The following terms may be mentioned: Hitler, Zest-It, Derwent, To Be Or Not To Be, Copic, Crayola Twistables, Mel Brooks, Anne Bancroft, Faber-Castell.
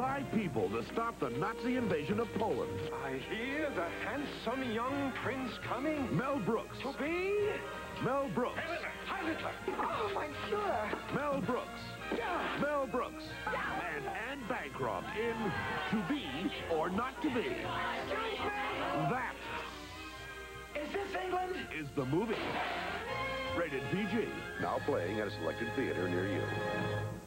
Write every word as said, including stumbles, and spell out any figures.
by people to stop the Nazi invasion of Poland. I hear the handsome young prince coming. Mel Brooks. To be? Mel Brooks. Hitler. Hi, Hitler. Oh, I'm sure. Mel Brooks. Yeah. Mel Brooks. Yeah. And Anne Bancroft in To Be or Not To Be. That is this England? Is the movie. Rated P G. Now playing at a selected theater near you.